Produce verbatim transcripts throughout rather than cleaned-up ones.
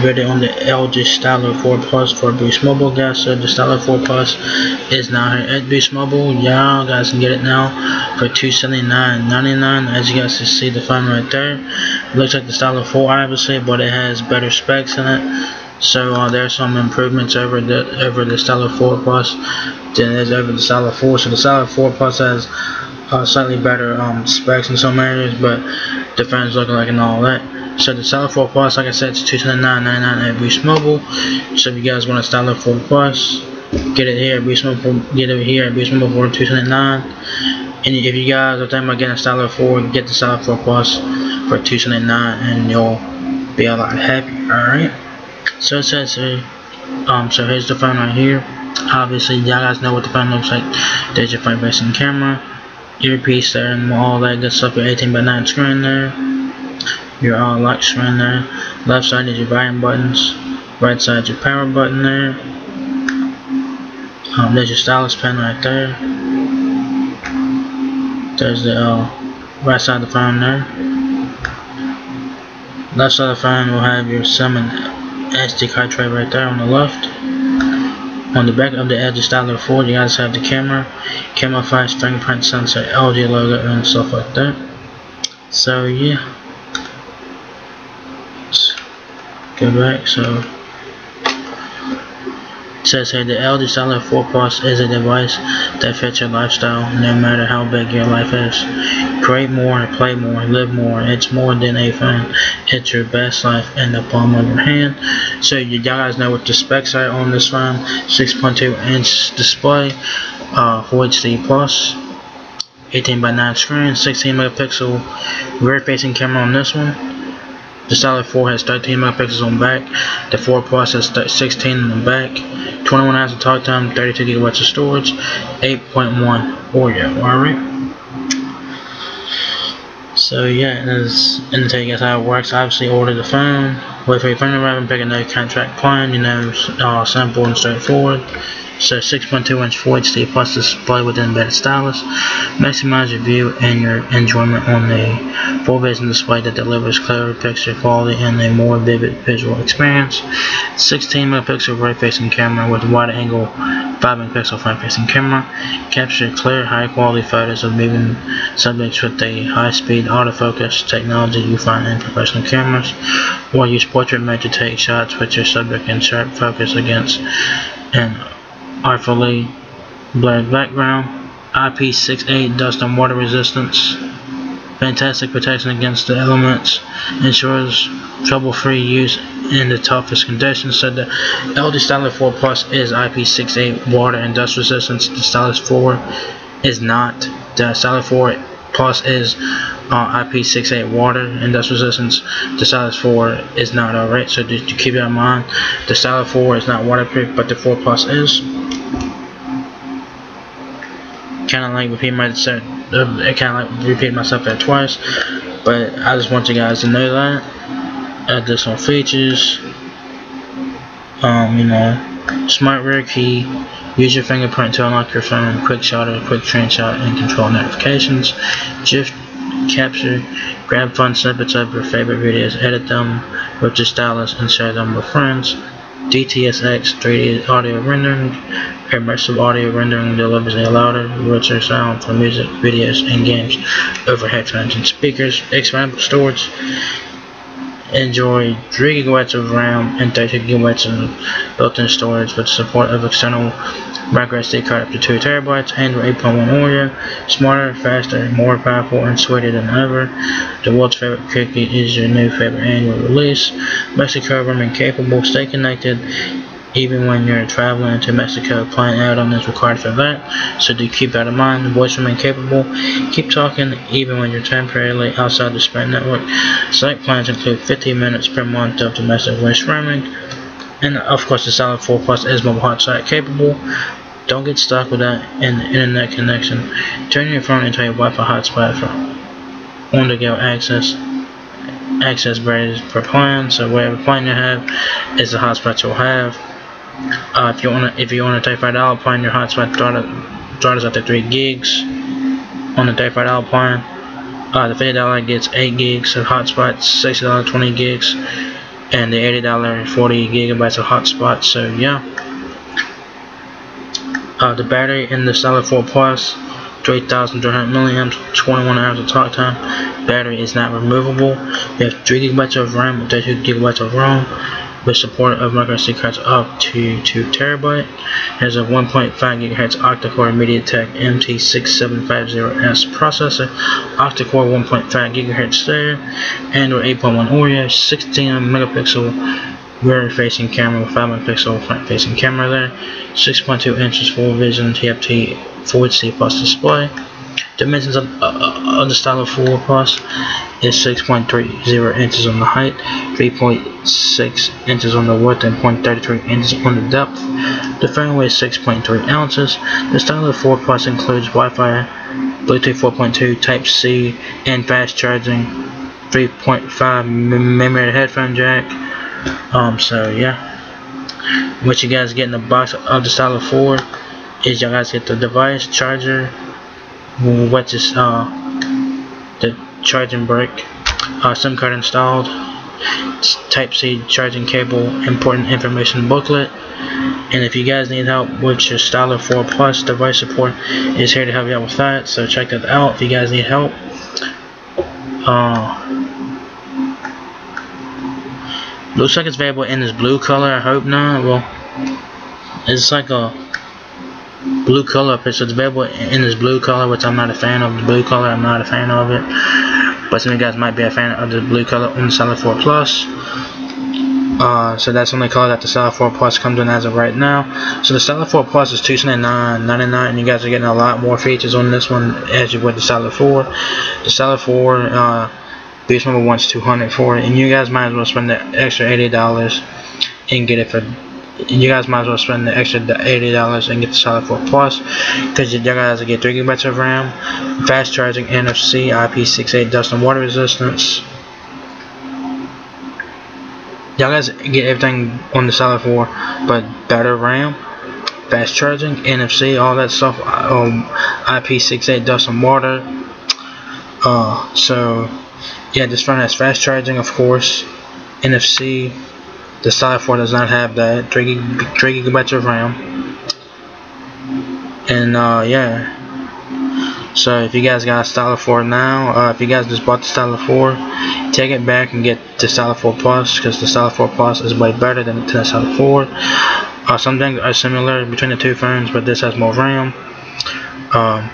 On the L G Stylo four Plus for Boost Mobile, guys. So the Stylo four Plus is now here at Boost Mobile. Y'all guys can get it now for two hundred seventy-nine ninety-nine. As you guys can see, the phone right there, it looks like the Stylo four obviously, but it has better specs in it. So uh, there's some improvements over the over the Stylo four Plus than is over the Stylo four. So the Stylo four Plus has uh, slightly better um, specs in some areas, but the phone's looking like and all that. So the Stylo four Plus, like I said, it's two hundred seventy-nine ninety-nine at Boost Mobile. So if you guys want a Stylo four Plus, get it here at Boost Mobile. Get it here at Boost Mobile for two hundred seventy-nine. And if you guys are thinking about getting a Stylo four, get the Stylo four Plus for two hundred seventy-nine, and you'll be a lot happier. All right. So it says here. Um. So here's the phone right here. Obviously, y'all guys know what the phone looks like. There's your phone facing camera, earpiece there, and all that good stuff. Your eighteen by nine screen there. Your all lock screen there. Left side is your volume buttons. Right side is your power button there. Um, there's your stylus pen right there. There's the uh, right side of the phone there. Left side of the phone will have your SIM and S D card tray right there on the left. On the back of the L G Stylo four, you guys have the camera, camera flash, fingerprint sensor, L G logo, and stuff like that. So yeah. Go back. So it says here the L G Stylo four Plus is a device that fits your lifestyle, no matter how big your life is. Create more, play more, live more. It's more than a phone. It's your best life in the palm of your hand. So you guys know what the specs are on this phone: six point two inch display, uh, Full H D plus, eighteen by nine screen, sixteen megapixel rear-facing camera on this one. The Stylo four has thirteen megapixels on back. The four Plus has sixteen on back. twenty-one hours of talk time, thirty-two gigabytes of storage, eight point one Oreo. Alright. So yeah, that's and tell you guys how it works. Obviously, order the phone. Wait for your phone to arrive and pick a no contract plan. You know, uh, simple and straightforward. So six point two inch Full H D plus display with embedded stylus. Maximize your view and your enjoyment on a full vision display that delivers clearer picture quality and a more vivid visual experience. sixteen megapixel right facing camera with wide angle five megapixel front facing camera. Capture clear high quality photos of moving subjects with a high speed autofocus technology you find in professional cameras, or use portrait mode to take shots with your subject in sharp focus against an artfully blurred background. I P sixty-eight dust and water resistance. Fantastic protection against the elements. Ensures trouble-free use in the toughest conditions. So the L G Stylo four Plus is I P sixty-eight water and dust resistance. The Stylo four is not. The Stylo four Plus is uh, I P sixty-eight water and dust resistance. The Stylo four is not. Alright, so just to keep that in mind. The Stylo four is not waterproof, but the four Plus is. Kind of like repeat myself. I kind of like repeat myself there twice, but I just want you guys to know that. Additional features, um, you know, smart rear key. Use your fingerprint to unlock your phone. Quick shot or quick train shot and control notifications. GIF capture. Grab fun snippets of your favorite videos. Edit them with your stylus and share them with friends. D T S X three D audio rendering. Immersive audio rendering delivers a louder, richer sound for music, videos, and games over headphones and speakers. Expandable storage. Enjoy three gigabytes of RAM and thirty gigabytes of built-in storage with support of external microSD card up to two terabytes. Android eight point one Oreo. Smarter, faster, more powerful, and sweeter than ever. The world's favorite cookie is your new favorite Android release. Mexico roaming capable. Stay connected even when you're traveling to Mexico. Plan add-on is required for that, so do keep that in mind. Voice remain capable. Keep talking even when you're temporarily outside the Sprint network. Select plans include fifty minutes per month of domestic voice roaming. And of course, the Stylo four Plus is mobile hotspot capable. Don't get stuck with that in the internet connection. Turn your phone into a Wi-Fi hotspot for on-the-go access. Access varies per plan, so whatever plan you have is the hotspot you'll have. Uh, if you want to, if you want to take thirty-five dollar plan, your hotspot starts up to three gigs. On the thirty-five dollar plan, uh, the fifty dollar gets eight gigs of hotspots, sixty dollar twenty gigs, and the eighty dollars forty gigabytes of hotspot. So yeah, uh, the battery in the Stylo four Plus, three thousand three hundred milliamps, twenty-one hours of talk time. Battery is not removable. We have three gigabytes of RAM with thirty-two gigabytes of ROM, with support of microSD cards up to two terabyte. Has a one point five gigahertz octa-core MediaTek M T six seven five zero S processor, octa-core one point five gigahertz there, Android eight point one Oreo, sixteen megapixel rear-facing camera with five megapixel front-facing camera there, six point two inches full vision T F T four C plus display. Dimensions of, uh, of the Stylo four Plus is six point three zero inches on the height, three point six inches on the width, and zero point three three inches on the depth. The phone weighs six point three ounces. The Stylo four Plus includes Wi-Fi, Bluetooth four point two, Type C, and fast charging, three point five memory headphone jack. Um, so yeah, what you guys get in the box of the Stylo four is you guys get the device, charger, which is uh, the charging brick, uh, SIM card installed, Type C charging cable, important information booklet. And if you guys need help with your Stylo four Plus, device support is here to help you out with that, so check that out if you guys need help. Uh, looks like it's available in this blue color. I hope not. Well, it's like a blue color up here, so it's available in this blue color, which I'm not a fan of. The blue color, I'm not a fan of it, but some of you guys might be a fan of the blue color on the Stylo four Plus. Uh, so that's the only color that the Stylo four Plus comes in as of right now. So the Stylo four Plus is two hundred ninety-nine ninety-nine, and you guys are getting a lot more features on this one as you would the Stylo four. The Stylo four, uh, Boost Mobile wants two hundred for it, and you guys might as well spend the extra eighty dollars and get it for. You guys might as well spend the extra eighty dollars and get the Stylo four Plus, because you guys will get three gigabytes of RAM, fast charging, N F C, I P sixty-eight dust and water resistance. Y'all guys get everything on the Stylo four, but better RAM, fast charging, N F C, all that stuff, um, I P sixty-eight dust and water. Uh, so, yeah, this phone has fast charging, of course, N F C. The Stylo four does not have that. Three gigabytes of RAM, and uh, yeah. So if you guys got a Stylo four now, uh, if you guys just bought the Stylo four, take it back and get the Stylo four Plus, because the Stylo four Plus is way better than the Stylo four. Uh, some things are similar between the two phones, but this has more RAM. Um,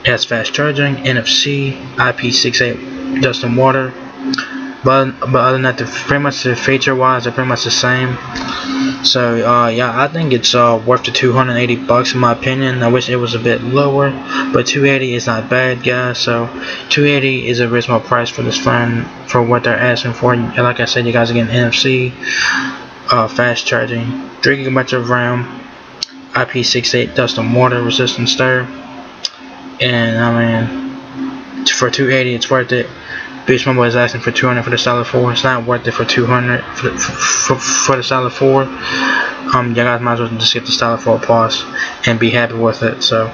it has fast charging, N F C, I P sixty-eight dust and water. But, but other than that, the, pretty much the feature-wise, they're pretty much the same. So, uh, yeah, I think it's uh, worth the two hundred eighty bucks in my opinion. I wish it was a bit lower, but two hundred eighty is not bad, guys. So, two hundred eighty is a reasonable price for this phone, for what they're asking for. And like I said, you guys are getting N F C, uh, fast charging, three gigabytes of RAM, I P sixty-eight dust and water resistance there. And, I mean, for two hundred eighty, it's worth it. Boost Mobile is asking for two hundred for the Stylo four. It's not worth it for two hundred for, for, for the Stylo four. Um, you guys might as well just get the Stylo four Plus and be happy with it. So,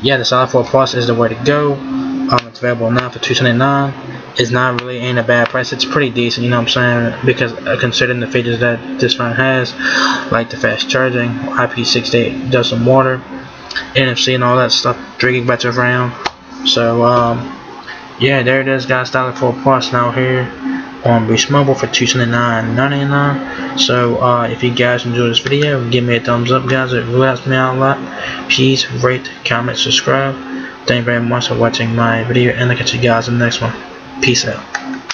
yeah, the Stylo four Plus is the way to go. Um, it's available now for two hundred seventy-nine dollars. It's not really ain't a bad price. It's pretty decent, you know what I'm saying? Because uh, considering the features that this phone has, like the fast charging, I P sixty-eight does some water, N F C, and all that stuff, three gigabytes of RAM. So, um. yeah, there it is, guys. Stylo four Plus now here on Boost Mobile for two hundred seventy-nine ninety-nine. So, uh, if you guys enjoyed this video, give me a thumbs up, guys. It really helps me out a lot. Please rate, comment, subscribe. Thank you very much for watching my video, and I'll catch you guys in the next one. Peace out.